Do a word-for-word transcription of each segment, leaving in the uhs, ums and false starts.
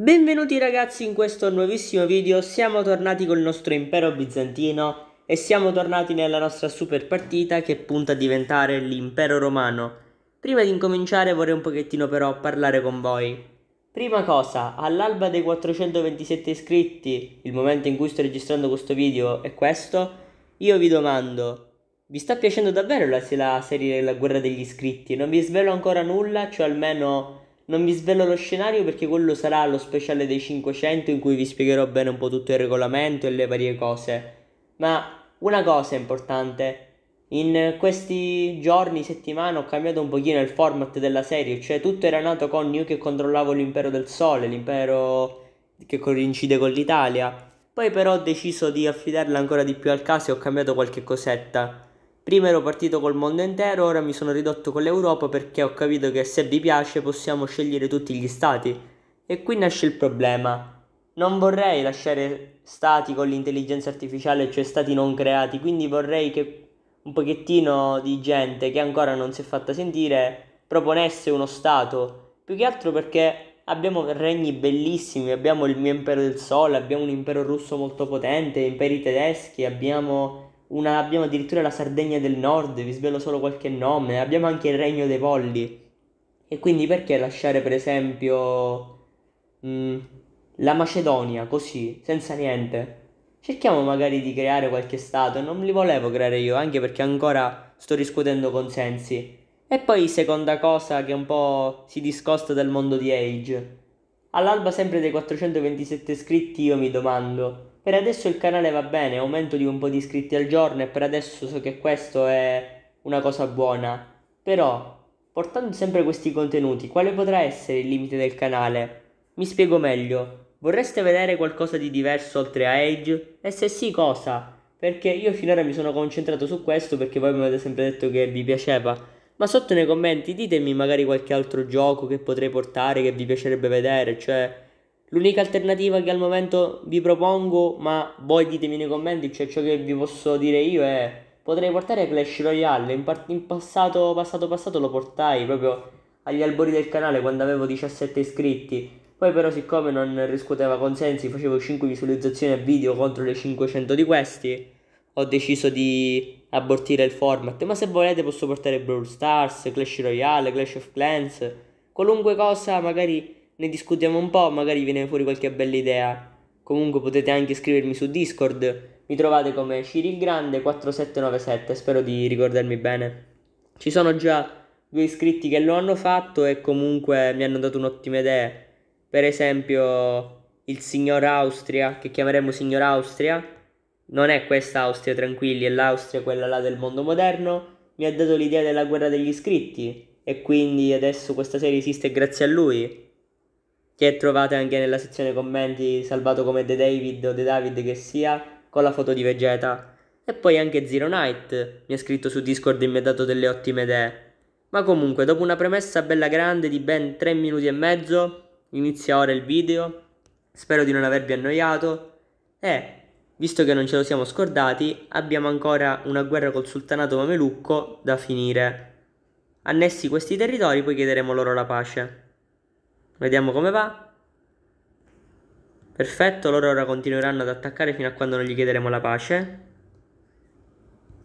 Benvenuti ragazzi in questo nuovissimo video. Siamo tornati col nostro impero bizantino e siamo tornati nella nostra super partita che punta a diventare l'impero romano. Prima di incominciare vorrei un pochettino però parlare con voi. Prima cosa, all'alba dei quattrocentoventisette iscritti, il momento in cui sto registrando questo video è questo, io vi domando: vi sta piacendo davvero la, la serie della guerra degli iscritti? Non vi svelo ancora nulla, cioè almeno... non vi svelo lo scenario perché quello sarà lo speciale dei cinquecento in cui vi spiegherò bene un po' tutto il regolamento e le varie cose. Ma una cosa importante, in questi giorni, settimane, ho cambiato un pochino il format della serie, cioè tutto era nato con io che controllavo l'impero del sole, l'impero che coincide con l'Italia. Poi però ho deciso di affidarla ancora di più al caso e ho cambiato qualche cosetta. Prima ero partito col mondo intero, ora mi sono ridotto con l'Europa perché ho capito che se vi piace possiamo scegliere tutti gli stati. E qui nasce il problema. Non vorrei lasciare stati con l'intelligenza artificiale, cioè stati non creati, quindi vorrei che un pochettino di gente che ancora non si è fatta sentire proponesse uno stato. Più che altro perché abbiamo regni bellissimi, abbiamo il mio impero del sole, abbiamo un impero russo molto potente, imperi tedeschi, abbiamo... Una, abbiamo addirittura la Sardegna del Nord, vi svelo solo qualche nome, abbiamo anche il Regno dei Polli. E quindi perché lasciare per esempio mh, la Macedonia così, senza niente? Cerchiamo magari di creare qualche stato, non li volevo creare io, anche perché ancora sto riscuotendo consensi. E poi seconda cosa che un po' si discosta dal mondo di Age. All'alba sempre dei quattrocentoventisette iscritti io mi domando... Per adesso il canale va bene, aumento di un po' di iscritti al giorno e per adesso so che questo è una cosa buona. Però, portando sempre questi contenuti, quale potrà essere il limite del canale? Mi spiego meglio. Vorreste vedere qualcosa di diverso oltre a Age? E se sì, cosa? Perché io finora mi sono concentrato su questo perché voi mi avete sempre detto che vi piaceva. Ma sotto nei commenti ditemi magari qualche altro gioco che potrei portare, che vi piacerebbe vedere, cioè... L'unica alternativa che al momento vi propongo, ma voi ditemi nei commenti, cioè ciò che vi posso dire io è... Potrei portare Clash Royale, in, in passato, passato passato lo portai proprio agli albori del canale quando avevo diciassette iscritti. Poi però siccome non riscuoteva consensi, facevo cinque visualizzazioni a video contro le cinquecento di questi, ho deciso di abortire il format. Ma se volete posso portare Brawl Stars, Clash Royale, Clash of Clans, qualunque cosa magari... Ne discutiamo un po', magari viene fuori qualche bella idea. Comunque potete anche scrivermi su Discord. Mi trovate come Ciril Grande quarantasette novantasette, spero di ricordarmi bene. Ci sono già due iscritti che lo hanno fatto e comunque mi hanno dato un'ottima idea. Per esempio il signor Austria, che chiameremo signor Austria. Non è questa Austria, tranquilli, è l'Austria quella là del mondo moderno. Mi ha dato l'idea della guerra degli iscritti e quindi adesso questa serie esiste grazie a lui, che trovate anche nella sezione commenti, salvato come The David o The David che sia, con la foto di Vegeta. E poi anche Zero Knight mi ha scritto su Discord e mi ha dato delle ottime idee. Ma comunque, dopo una premessa bella grande di ben tre minuti e mezzo, inizia ora il video. Spero di non avervi annoiato. E, visto che non ce lo siamo scordati, abbiamo ancora una guerra col Sultanato Mamelucco da finire. Annessi questi territori, poi chiederemo loro la pace. Vediamo come va. Perfetto, loro ora continueranno ad attaccare fino a quando non gli chiederemo la pace.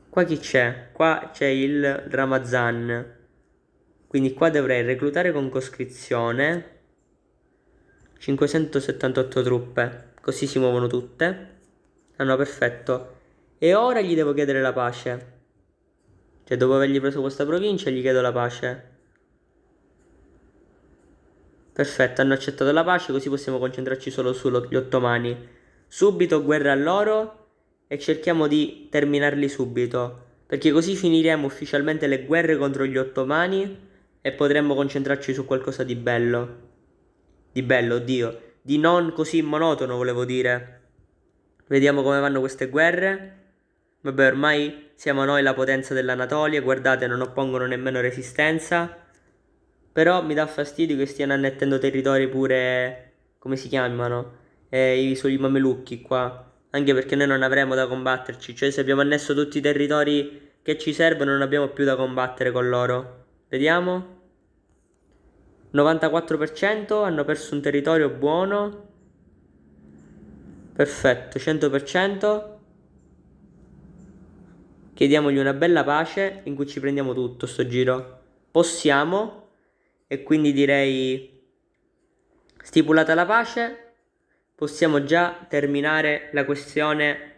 Qua chi c'è? Qua c'è il Ramazan. Quindi qua dovrei reclutare con coscrizione cinquecentosettantotto truppe. Così si muovono tutte. Ah no, perfetto. E ora gli devo chiedere la pace. Cioè dopo avergli preso questa provincia gli chiedo la pace. Perfetto, hanno accettato la pace, così possiamo concentrarci solo sugli ottomani. Subito guerra a loro e cerchiamo di terminarli subito, perché così finiremo ufficialmente le guerre contro gli ottomani e potremmo concentrarci su qualcosa di bello. Di bello, oddio, di non così monotono volevo dire. Vediamo come vanno queste guerre. Vabbè, ormai siamo noi la potenza dell'Anatolia, guardate, non oppongono nemmeno resistenza. Però mi dà fastidio che stiano annettendo territori pure, come si chiamano, eh, i sui mamelucchi qua. Anche perché noi non avremo da combatterci, cioè se abbiamo annesso tutti i territori che ci servono non abbiamo più da combattere con loro. Vediamo. novantaquattro per cento hanno perso un territorio buono. Perfetto, cento per cento. Chiediamogli una bella pace in cui ci prendiamo tutto sto giro. Possiamo. E quindi direi, stipulata la pace, possiamo già terminare la questione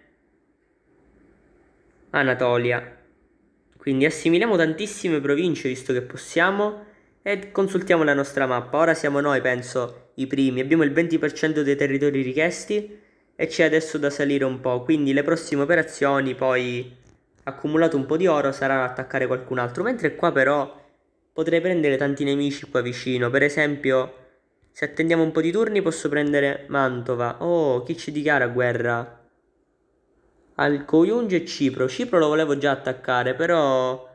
Anatolia. Quindi assimiliamo tantissime province visto che possiamo e consultiamo la nostra mappa. Ora siamo noi, penso, i primi. Abbiamo il venti per cento dei territori richiesti e c'è adesso da salire un po'. Quindi le prossime operazioni, poi accumulato un po' di oro, sarà attaccare qualcun altro. Mentre qua però potrei prendere tanti nemici qua vicino. Per esempio, se attendiamo un po' di turni posso prendere Mantova. Oh, chi ci dichiara guerra? Al-Koyung e Cipro. Cipro lo volevo già attaccare, però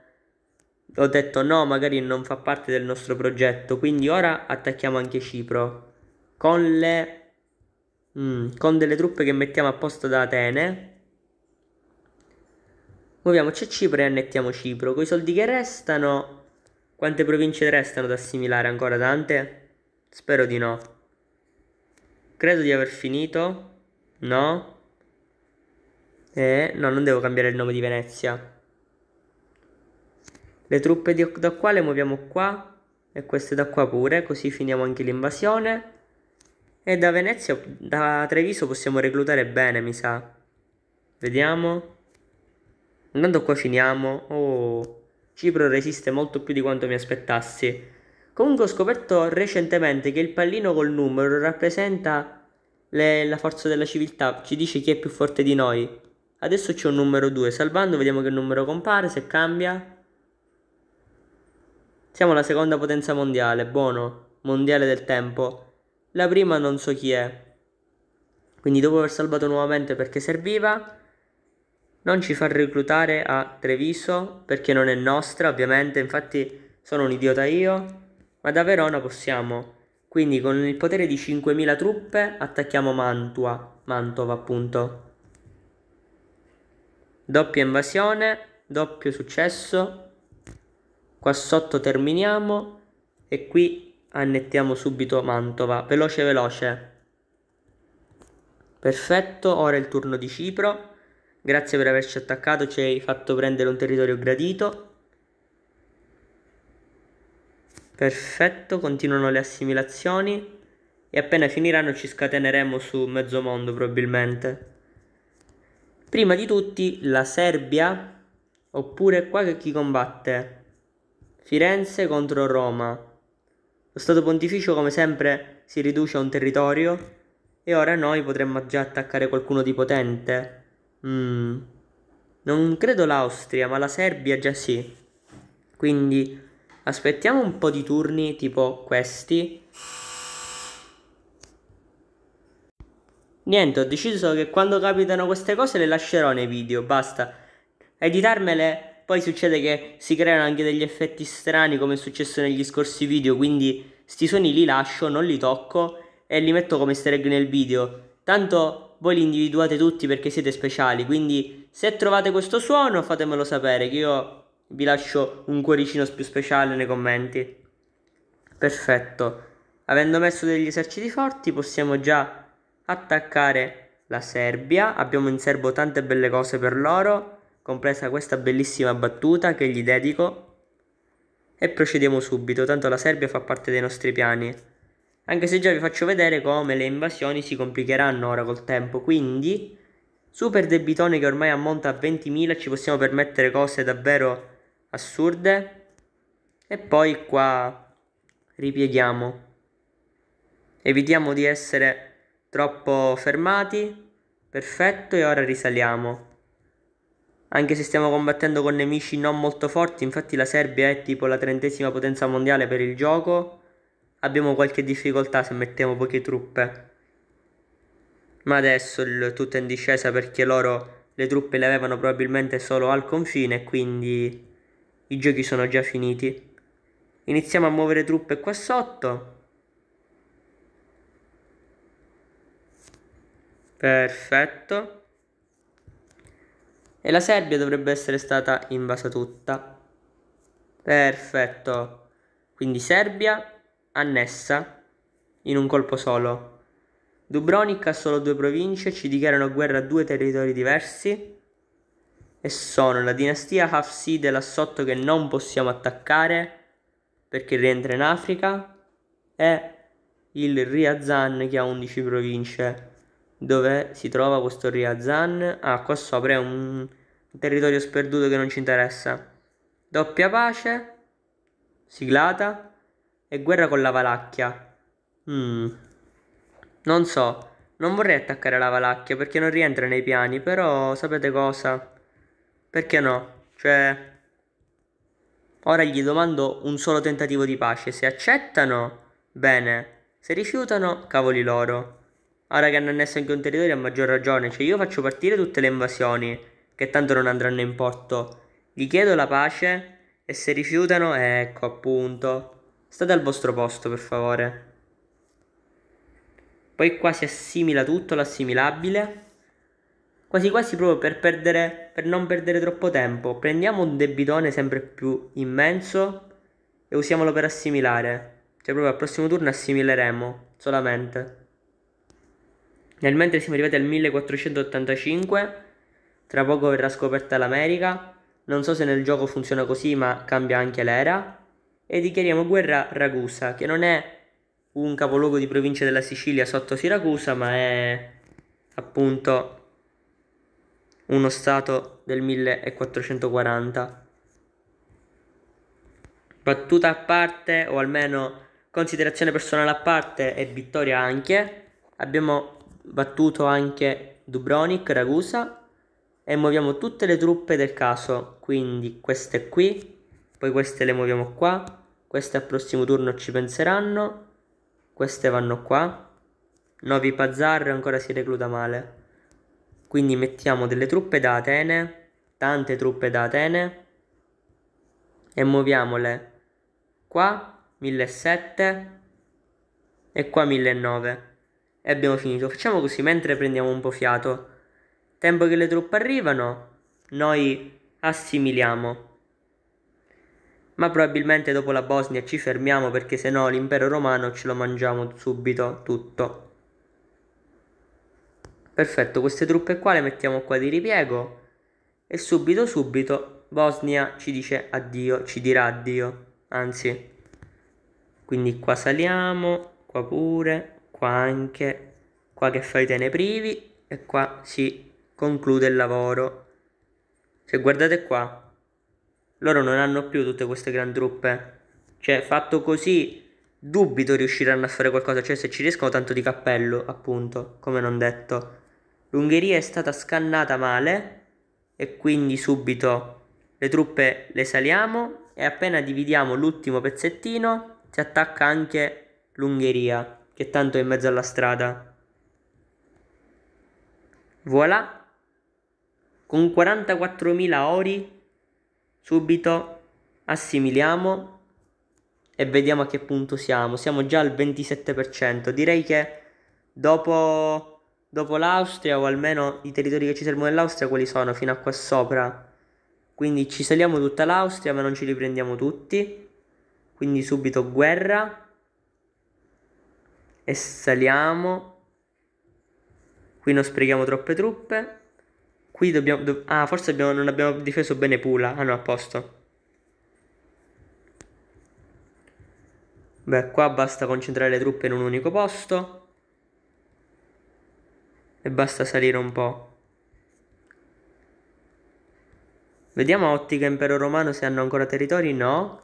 ho detto no, magari non fa parte del nostro progetto. Quindi ora attacchiamo anche Cipro con le mm, con delle truppe che mettiamo apposta da Atene. Muoviamoci a Cipro e annettiamo Cipro. Con i soldi che restano, quante province restano da assimilare? Ancora tante? Spero di no. Credo di aver finito. No. Eh, no, non devo cambiare il nome di Venezia. Le truppe di, da qua le muoviamo qua e queste da qua pure, così finiamo anche l'invasione. E da Venezia, da Treviso possiamo reclutare bene, mi sa. Vediamo. Andando qua finiamo. Oh, Cipro resiste molto più di quanto mi aspettassi. Comunque ho scoperto recentemente che il pallino col numero rappresenta le, la forza della civiltà, ci dice chi è più forte di noi. Adesso c'è un numero due, salvando vediamo che numero compare, se cambia. Siamo la seconda potenza mondiale, buono, mondiale del tempo. La prima non so chi è. Quindi dopo aver salvato nuovamente perché serviva, non ci fa reclutare a Treviso perché non è nostra ovviamente, infatti sono un idiota io, ma da Verona possiamo. Quindi con il potere di cinquemila truppe attacchiamo Mantua, Mantova appunto. Doppia invasione, doppio successo. Qua sotto terminiamo e qui annettiamo subito Mantova, veloce veloce. Perfetto, ora è il turno di Cipro. Grazie per averci attaccato, ci hai fatto prendere un territorio gradito. Perfetto, continuano le assimilazioni e appena finiranno ci scateneremo su mezzo mondo probabilmente. Prima di tutti la Serbia, oppure qua che chi combatte? Firenze contro Roma. Lo Stato Pontificio come sempre si riduce a un territorio e ora noi potremmo già attaccare qualcuno di potente. Mm. Non credo l'Austria, ma la Serbia già sì. Quindi aspettiamo un po' di turni tipo questi. Niente, ho deciso che quando capitano queste cose le lascerò nei video, basta. Editarmele, poi succede che si creano anche degli effetti strani come è successo negli scorsi video, quindi sti suoni li lascio, non li tocco e li metto come easter egg nel video. Tanto voi li individuate tutti perché siete speciali, quindi se trovate questo suono fatemelo sapere che io vi lascio un cuoricino più speciale nei commenti. Perfetto, avendo messo degli eserciti forti possiamo già attaccare la Serbia, abbiamo in serbo tante belle cose per loro, compresa questa bellissima battuta che gli dedico, e procediamo subito, tanto la Serbia fa parte dei nostri piani. Anche se già vi faccio vedere come le invasioni si complicheranno ora col tempo, quindi super debitone che ormai ammonta a ventimila, ci possiamo permettere cose davvero assurde. E poi qua ripieghiamo, evitiamo di essere troppo fermati, perfetto, e ora risaliamo. Anche se stiamo combattendo con nemici non molto forti, infatti la Serbia è tipo la trentesima potenza mondiale per il gioco. Abbiamo qualche difficoltà se mettiamo poche truppe. Ma adesso il tutto è in discesa perché loro le truppe le avevano probabilmente solo al confine, quindi i giochi sono già finiti. Iniziamo a muovere truppe qua sotto. Perfetto. E la Serbia dovrebbe essere stata invasa tutta. Perfetto. Quindi Serbia, annessa in un colpo solo. Dubrovnik ha solo due province, ci dichiarano guerra a due territori diversi e sono la dinastia Hafsid là sotto, che non possiamo attaccare perché rientra in Africa, e il Riazan che ha undici province. Dove si trova questo Riazan? Ah, qua sopra è un territorio sperduto che non ci interessa. Doppia pace siglata e guerra con la Valacchia. mm. Non so, non vorrei attaccare la Valacchia perché non rientra nei piani, però sapete cosa? Perché no? Cioè, ora gli domando un solo tentativo di pace. Se accettano, bene. Se rifiutano, cavoli loro. Ora che hanno annesso anche un territorio, a maggior ragione. Cioè, io faccio partire tutte le invasioni, che tanto non andranno in porto. Gli chiedo la pace e se rifiutano, ecco appunto. State al vostro posto, per favore. Poi qua si assimila tutto l'assimilabile. Quasi quasi proprio per perdere, per non perdere troppo tempo. Prendiamo un debitone sempre più immenso e usiamolo per assimilare. Cioè proprio al prossimo turno assimileremo solamente. Nel mentre siamo arrivati al millequattrocentottantacinque. Tra poco verrà scoperta l'America. Non so se nel gioco funziona così, ma cambia anche l'era. E dichiariamo guerra a Ragusa, che non è un capoluogo di provincia della Sicilia sotto Siracusa, ma è appunto uno stato del millequattrocentoquaranta. Battuta a parte, o almeno considerazione personale a parte e vittoria anche, abbiamo battuto anche Dubrovnik-Ragusa e muoviamo tutte le truppe del caso, quindi queste qui, poi queste le muoviamo qua, queste al prossimo turno ci penseranno. Queste vanno qua. Novi Pazar ancora si recluta male. Quindi mettiamo delle truppe da Atene. Tante truppe da Atene. E muoviamole qua millesettecento e qua millenovecento. E abbiamo finito. Facciamo così mentre prendiamo un po' fiato. Tempo che le truppe arrivano, noi assimiliamo. Ma probabilmente dopo la Bosnia ci fermiamo, perché se no l'impero romano ce lo mangiamo subito tutto. Perfetto, queste truppe qua le mettiamo qua di ripiego e subito subito Bosnia ci dice addio, ci dirà addio, anzi. Quindi qua saliamo, qua pure, qua anche, qua che fai te ne privi e qua si conclude il lavoro. Se guardate qua, loro non hanno più tutte queste gran truppe. Cioè, fatto così, dubito riusciranno a fare qualcosa. Cioè, se ci riescono, tanto di cappello, appunto, come non detto. L'Ungheria è stata scannata male e quindi subito le truppe le saliamo e appena dividiamo l'ultimo pezzettino si attacca anche l'Ungheria, che tanto è in mezzo alla strada. Voilà. Con quarantaquattromila ori subito assimiliamo e vediamo a che punto siamo. Siamo già al ventisette per cento. Direi che dopo, dopo l'Austria, o almeno i territori che ci servono dell'Austria, quali sono? Fino a qua sopra. Quindi ci saliamo tutta l'Austria, ma non ci riprendiamo tutti. Quindi subito guerra. E saliamo. Qui non sprechiamo troppe truppe. Qui dobbiamo... Do ah, forse abbiamo, non abbiamo difeso bene Pula. Ah no, a posto. Beh, qua basta concentrare le truppe in un unico posto. E basta salire un po'. Vediamo a ottica impero romano se hanno ancora territori. No.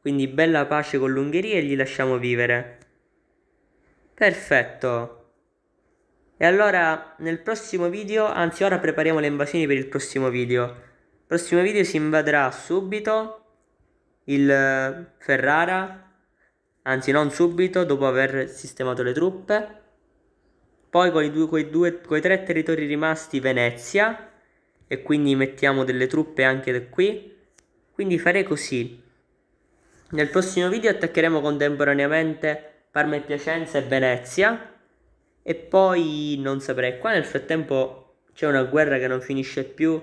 Quindi bella pace con l'Ungheria e gli lasciamo vivere. Perfetto. E allora nel prossimo video, anzi ora prepariamo le invasioni per il prossimo video. Il prossimo video si invaderà subito il Ferrara, anzi non subito, dopo aver sistemato le truppe. Poi con i, due, con i, due, con i tre territori rimasti Venezia, e quindi mettiamo delle truppe anche da qui. Quindi farei così. Nel prossimo video attaccheremo contemporaneamente Parma e Piacenza e Venezia. E poi non saprei, qua nel frattempo c'è una guerra che non finisce più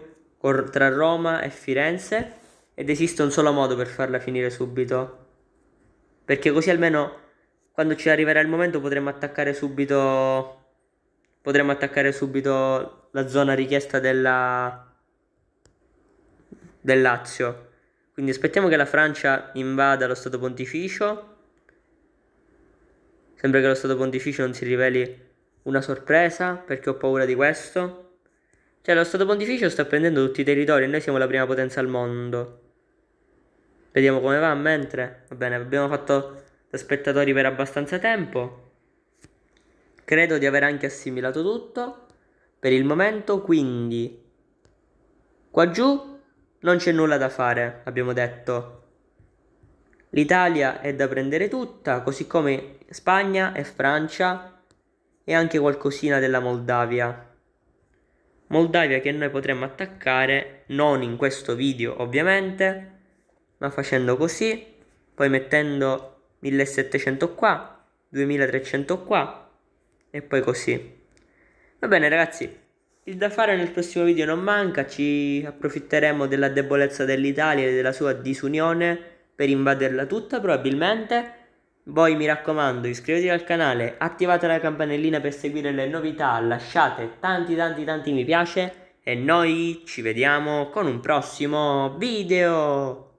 tra Roma e Firenze ed esiste un solo modo per farla finire subito. Perché così almeno Quando ci arriverà il momento potremo attaccare subito potremo attaccare subito la zona richiesta della del Lazio. Quindi aspettiamo che la Francia invada lo Stato Pontificio. Sembra che lo Stato Pontificio non si riveli una sorpresa, perché ho paura di questo. Cioè, lo Stato Pontificio sta prendendo tutti i territori e noi siamo la prima potenza al mondo. Vediamo come va, mentre... Va bene, abbiamo fatto da spettatori per abbastanza tempo. Credo di aver anche assimilato tutto per il momento, quindi qua giù non c'è nulla da fare, abbiamo detto. L'Italia è da prendere tutta, così come Spagna e Francia e anche qualcosina della Moldavia. Moldavia che noi potremmo attaccare, non in questo video ovviamente, ma facendo così, poi mettendo millesettecento qua, duemilatrecento qua. E poi così. Va bene ragazzi, il da fare nel prossimo video non manca, ci approfitteremo della debolezza dell'Italia e della sua disunione per invaderla tutta probabilmente. Voi mi raccomando, iscrivetevi al canale, attivate la campanellina per seguire le novità, lasciate tanti tanti tanti mi piace e noi ci vediamo con un prossimo video.